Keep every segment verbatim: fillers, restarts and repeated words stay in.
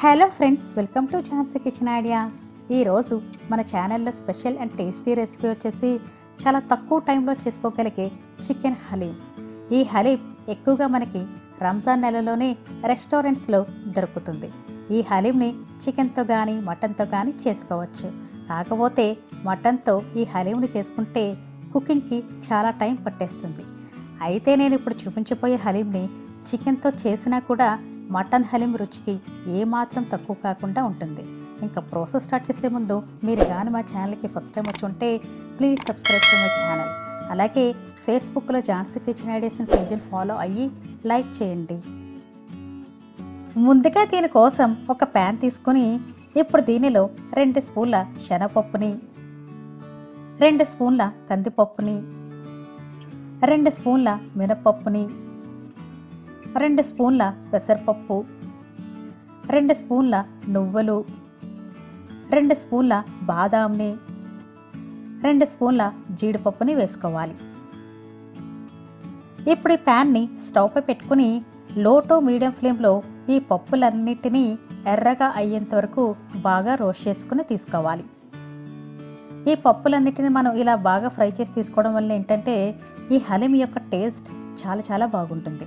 Hello friends, welcome to Jhansi kitchen ideas. ఈరోజు మన ఛానల్లో స్పెషల్ అండ్ టేస్టీ రెసిపీ వచ్చేసి చాలా తక్కువ టైంలో చేసుకోగలిగే చికెన్ హలీం. ఈ హలీం ఎక్కువగా మనకి రంజాన్ నెలలోనే రెస్టారెంట్స్లో దొరుకుతుంది. ఈ హలీంని చికెన్తో కానీ మటన్తో కానీ చేసుకోవచ్చు. కాకపోతే మటన్తో ఈ హలీంని చేసుకుంటే కుకింగ్కి చాలా టైం పట్టేస్తుంది. అయితే నేను ఇప్పుడు చూపించబోయే హలీంని చికెన్తో చేసినా కూడా మటన్ హలీం రుచికి ఏమాత్రం తక్కువ కాకుండా ఉంటుంది. ఇంకా ప్రాసెస్ స్టార్ట్ చేసే ముందు మీరు కానీ మా ఛానల్కి ఫస్ట్ టైం వచ్చి ఉంటే please subscribe to my channel. అలాగే ఫేస్బుక్లో ఝాన్సీ కిచెన్ ఐడియాస్ని పేజ్ని ఫాలో అయ్యి లైక్ చేయండి. ముందుగా దీనికోసం ఒక ప్యాన్ తీసుకుని ఇప్పుడు దీనిలో రెండు స్పూన్ల శనగపప్పుని, రెండు స్పూన్ల కందిపప్పుని, రెండు స్పూన్ల మినపప్పుని, రెండు స్పూన్ల పెసరపప్పు, రెండు స్పూన్ల నువ్వులు, రెండు స్పూన్ల బాదాంని, రెండు స్పూన్ల జీడిపప్పుని వేసుకోవాలి. ఇప్పుడు ఈ ప్యాన్ని స్టవ్పై పెట్టుకుని లో టు మీడియం ఫ్లేమ్లో ఈ పప్పులన్నిటినీ ఎర్రగా అయ్యేంత వరకు బాగా రోస్ట్ చేసుకుని తీసుకోవాలి. ఈ పప్పులన్నిటిని మనం ఇలా బాగా ఫ్రై చేసి తీసుకోవడం వల్ల ఏంటంటే ఈ హలీం యొక్క టేస్ట్ చాలా చాలా బాగుంటుంది.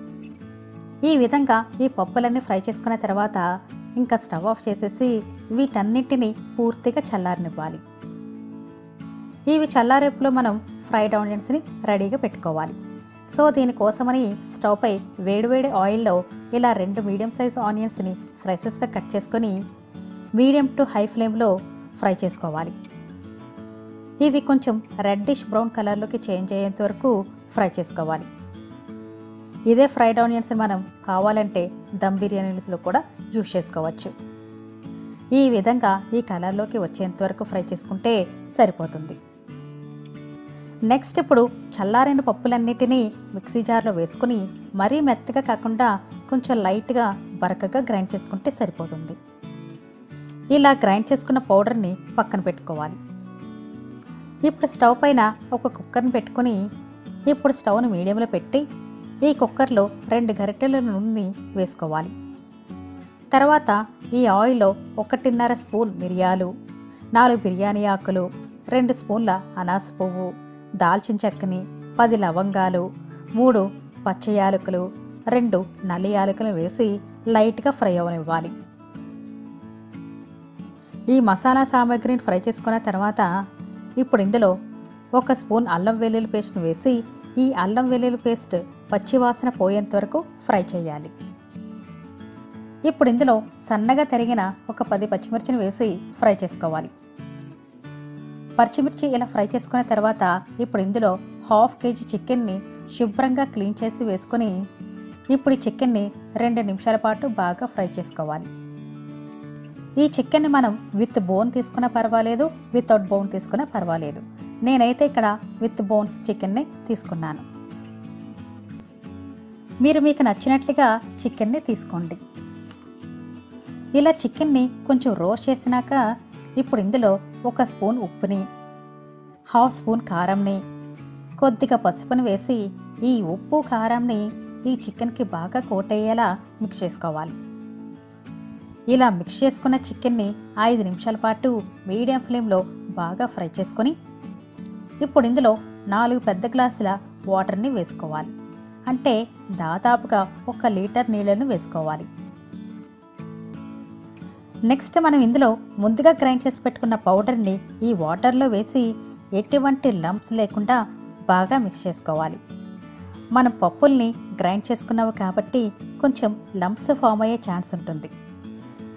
ఈ విధంగా ఈ పప్పులన్నీ ఫ్రై చేసుకున్న తర్వాత ఇంకా స్టవ్ ఆఫ్ చేసేసి వీటన్నిటిని పూర్తిగా చల్లారనివ్వాలి. ఇవి చల్లారేపులో మనం ఫ్రైడ్ ఆనియన్స్ని రెడీగా పెట్టుకోవాలి. సో దీనికోసమని స్టవ్పై వేడివేడి ఆయిల్లో ఇలా రెండు మీడియం సైజ్ ఆనియన్స్ని స్లైసెస్గా కట్ చేసుకొని మీడియం టు హై ఫ్లేమ్లో ఫ్రై చేసుకోవాలి. ఇవి కొంచెం రెడ్డిష్ బ్రౌన్ కలర్లోకి చేంజ్ అయ్యేంత వరకు ఫ్రై చేసుకోవాలి. ఇదే ఫ్రైడ్ ఆనియన్స్ మనం కావాలంటే దమ్ బిర్యానీస్లో కూడా యూజ్ చేసుకోవచ్చు. ఈ విధంగా ఈ కలర్లోకి వచ్చేంత వరకు ఫ్రై చేసుకుంటే సరిపోతుంది. నెక్స్ట్ ఇప్పుడు చల్లారిన పప్పులన్నిటినీ మిక్సీ జార్లో వేసుకుని మరీ మెత్తగా కాకుండా కొంచెం లైట్గా బరకగా గ్రైండ్ చేసుకుంటే సరిపోతుంది. ఇలా గ్రైండ్ చేసుకున్న పౌడర్ని పక్కన పెట్టుకోవాలి. ఇప్పుడు స్టవ్ పైన ఒక కుక్కర్ని పెట్టుకుని ఇప్పుడు స్టవ్ను మీడియంలో పెట్టి ఈ కుక్కర్లో రెండు గరిటెల నూనె వేసుకోవాలి. తర్వాత ఈ ఆయిల్లో ఒకటిన్నర స్పూన్ మిరియాలు, నాలుగు బిర్యానీ ఆకులు, రెండు స్పూన్ల అనాస పువ్వు, దాల్చిన చెక్కని, పది లవంగాలు, మూడు పచ్చ యాలకులు, రెండు నల్లి యాలకులు వేసి లైట్గా ఫ్రై అవ్వనివ్వాలి. ఈ మసాలా సామాగ్రిని ఫ్రై చేసుకున్న తర్వాత ఇప్పుడు ఇందులో ఒక స్పూన్ అల్లం వెల్లుల్లి పేస్ట్ని వేసి ఈ అల్లం వెల్లుల్లి పేస్ట్ పచ్చివాసన పోయేంత వరకు ఫ్రై చేయాలి. ఇప్పుడు ఇందులో సన్నగా తరిగిన ఒక పది పచ్చిమిర్చిని వేసి ఫ్రై చేసుకోవాలి. పచ్చిమిర్చి ఇలా ఫ్రై చేసుకున్న తర్వాత ఇప్పుడు ఇందులో హాఫ్ కేజీ చికెన్ని శుభ్రంగా క్లీన్ చేసి వేసుకుని ఇప్పుడు ఈ చికెన్ని రెండు నిమిషాల పాటు బాగా ఫ్రై చేసుకోవాలి. ఈ చికెన్ని మనం విత్ బోన్ తీసుకున్నా పర్వాలేదు, వితౌట్ బోన్ తీసుకున్నా పర్వాలేదు. నేనైతే ఇక్కడ విత్ బోన్స్ చికెన్ని తీసుకున్నాను. మీరు మీకు నచ్చినట్లుగా చికెన్ని తీసుకోండి. ఇలా చికెన్ని కొంచెం రోస్ట్ చేసినాక ఇప్పుడు ఇందులో ఒక స్పూన్ ఉప్పుని, హాఫ్ స్పూన్ కారంని, కొద్దిగా పసుపుని వేసి ఈ ఉప్పు కారంని ఈ చికెన్కి బాగా కోట్ అయ్యేలా మిక్స్ చేసుకోవాలి. ఇలా మిక్స్ చేసుకున్న చికెన్ని ఐదు నిమిషాల పాటు మీడియం ఫ్లేమ్లో బాగా ఫ్రై చేసుకొని ఇప్పుడు ఇందులో నాలుగు పెద్ద గ్లాసుల వాటర్ని వేసుకోవాలి. అంటే దాదాపుగా ఒక లీటర్ నీళ్ళను వేసుకోవాలి. నెక్స్ట్ మనం ఇందులో ముందుగా గ్రైండ్ చేసి పెట్టుకున్న పౌడర్ని ఈ వాటర్లో వేసి ఎటువంటి లంప్స్ లేకుండా బాగా మిక్స్ చేసుకోవాలి. మనం పప్పుల్ని గ్రైండ్ చేసుకున్నాము కాబట్టి కొంచెం లంప్స్ ఫామ్ అయ్యే ఛాన్స్ ఉంటుంది.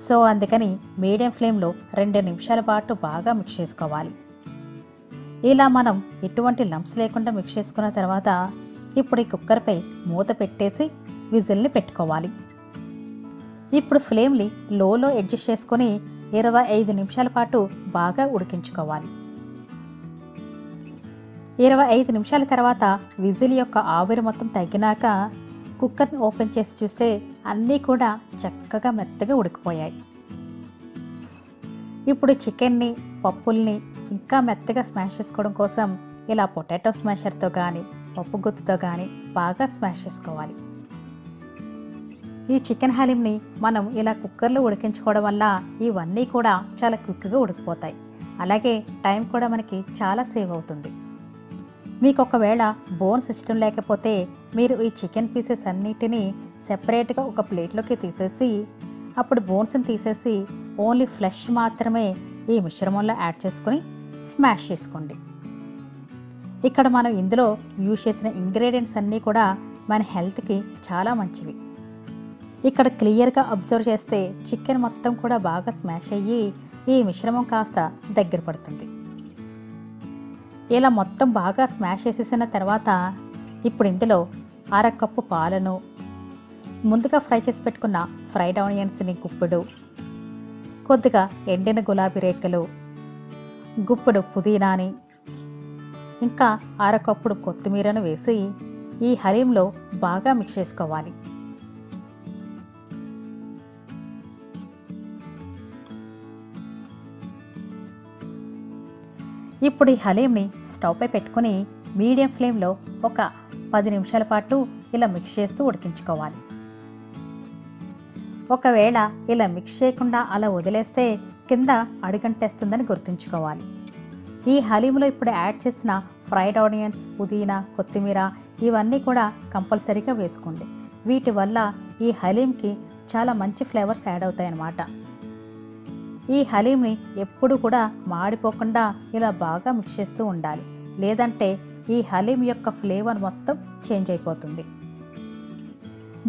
సో అందుకని మీడియం ఫ్లేమ్లో రెండు నిమిషాల పాటు బాగా మిక్స్ చేసుకోవాలి. ఇలా మనం ఎటువంటి లంప్స్ లేకుండా మిక్స్ చేసుకున్న తర్వాత ఇప్పుడు ఈ కుక్కర్పై మూత పెట్టేసి విజిల్ని పెట్టుకోవాలి. ఈ ఇప్పుడు ఫ్లేమ్ని లోలో అడ్జస్ట్ చేసుకొని ఇరవై ఐదు నిమిషాల పాటు బాగా ఉడికించుకోవాలి. ఇరవై ఐదు నిమిషాల తర్వాత విజిల్ యొక్క ఆవిరి మొత్తం తగ్గినాక కుక్కర్ని ఓపెన్ చేసి చూస్తే అన్నీ కూడా చక్కగా మెత్తగా ఉడికిపోయాయి. ఇప్పుడు చికెన్ని, పప్పుల్ని ఇంకా మెత్తగా స్మాష్ చేసుకోవడం కోసం ఇలా పొటాటో స్మాషర్తో కానీ పప్పు గుత్తుతో కానీ బాగా స్మాష్ చేసుకోవాలి. ఈ చికెన్ హలీమ్ని మనం ఇలా కుక్కర్లో ఉడికించుకోవడం వల్ల ఇవన్నీ కూడా చాలా క్విక్గా ఉడికిపోతాయి. అలాగే టైం కూడా మనకి చాలా సేవ్ అవుతుంది. మీకు ఒకవేళ బోన్ సిస్టమ్ లేకపోతే మీరు ఈ చికెన్ పీసెస్ అన్నిటినీ సెపరేట్గా ఒక ప్లేట్లోకి తీసేసి అప్పుడు బోన్స్ని తీసేసి ఓన్లీ ఫ్లెష్ మాత్రమే ఈ మిశ్రమంలో యాడ్ చేసుకుని స్మాష్ చేసుకోండి. ఇక్కడ మనం ఇందులో యూజ్ చేసిన ఇంగ్రీడియంట్స్ అన్నీ కూడా మన హెల్త్కి చాలా మంచివి. ఇక్కడ క్లియర్గా అబ్జర్వ్ చేస్తే చికెన్ మొత్తం కూడా బాగా స్మాష్ అయ్యి ఈ మిశ్రమం కాస్త దగ్గర పడుతుంది. ఇలా మొత్తం బాగా స్మాష్ చేసేసిన తర్వాత ఇప్పుడు ఇందులో అర కప్పు పాలను, ముందుగా ఫ్రై చేసి పెట్టుకున్న ఫ్రైడ్ ఆనియన్స్ని గుప్పెడు, కొద్దిగా ఎండిన గులాబీ రేకులు, గుప్పెడు పుదీనాని, ఇంకా అరకప్పుడు కొత్తిమీరను వేసి ఈ హలీంలో బాగా మిక్స్ చేసుకోవాలి. ఇప్పుడు ఈ హలీంని స్టవ్పై పెట్టుకుని మీడియం ఫ్లేమ్లో ఒక పది నిమిషాల పాటు ఇలా మిక్స్ చేస్తూ ఉడికించుకోవాలి. ఒకవేళ ఇలా మిక్స్ చేయకుండా అలా వదిలేస్తే కింద అడుగంటేస్తుందని గుర్తుంచుకోవాలి. ఈ హలీంలో ఇప్పుడు యాడ్ చేసిన ఫ్రైడ్ ఆనియన్స్, పుదీనా, కొత్తిమీర ఇవన్నీ కూడా కంపల్సరీగా వేసుకోండి. వీటి వల్ల ఈ హలీంకి చాలా మంచి ఫ్లేవర్స్ యాడ్ అవుతాయన్నమాట. ఈ హలీంని ఎప్పుడు కూడా మాడిపోకుండా ఇలా బాగా మిక్స్ చేస్తూ ఉండాలి, లేదంటే ఈ హలీం యొక్క ఫ్లేవర్ మొత్తం చేంజ్ అయిపోతుంది.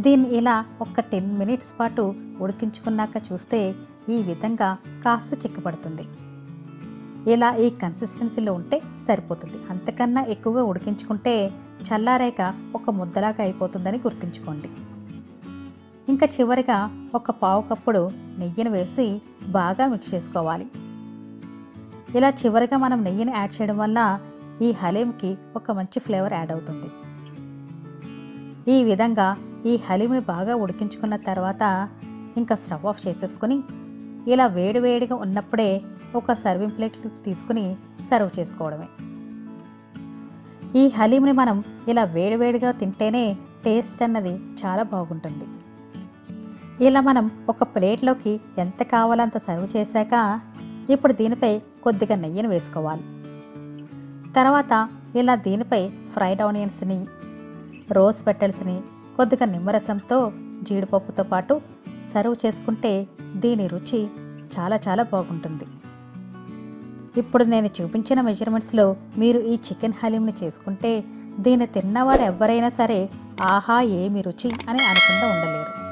దీన్ని ఇలా ఒక టెన్ మినిట్స్ పాటు ఉడికించుకున్నాక చూస్తే ఈ విధంగా కాస్త చిక్కబడుతుంది. ఇలా ఈ కన్సిస్టెన్సీలో ఉంటే సరిపోతుంది. అంతకన్నా ఎక్కువగా ఉడికించుకుంటే చల్లారేక ఒక ముద్దలాగా అయిపోతుందని గుర్తుంచుకోండి. ఇంకా చివరిగా ఒక పావు కప్పుడు నెయ్యిని వేసి బాగా మిక్స్ చేసుకోవాలి. ఇలా చివరిగా మనం నెయ్యిని యాడ్ చేయడం వల్ల ఈ హలీంకి ఒక మంచి ఫ్లేవర్ యాడ్ అవుతుంది. ఈ విధంగా ఈ హలీంని బాగా ఉడికించుకున్న తర్వాత ఇంకా స్టవ్ ఆఫ్ చేసేసుకొని ఇలా వేడివేడిగా ఉన్నప్పుడే ఒక సర్వింగ్ ప్లేట్ తీసుకుని సర్వ్ చేసుకోవడమే. ఈ హలీంని మనం ఇలా వేడివేడిగా తింటేనే టేస్ట్ అన్నది చాలా బాగుంటుంది. ఇలా మనం ఒక ప్లేట్లోకి ఎంత కావాలంత సర్వ్ చేశాక ఇప్పుడు దీనిపై కొద్దిగా నెయ్యిని వేసుకోవాలి. తర్వాత ఇలా దీనిపై ఫ్రైడ్ ఆనియన్స్ని, రోజ్ పెటల్స్ని, కొద్దిగా నిమ్మరసంతో, జీడిపప్పుతో పాటు సర్వ్ చేసుకుంటే దీని రుచి చాలా చాలా బాగుంటుంది. ఇప్పుడు నేను చూపించిన మెజర్మెంట్స్లో మీరు ఈ చికెన్ హలీంని చేసుకుంటే దీన్ని తిన్నవారు ఎవరైనా సరే ఆహా ఏమి రుచి అని అనుకుండా ఉండలేరు.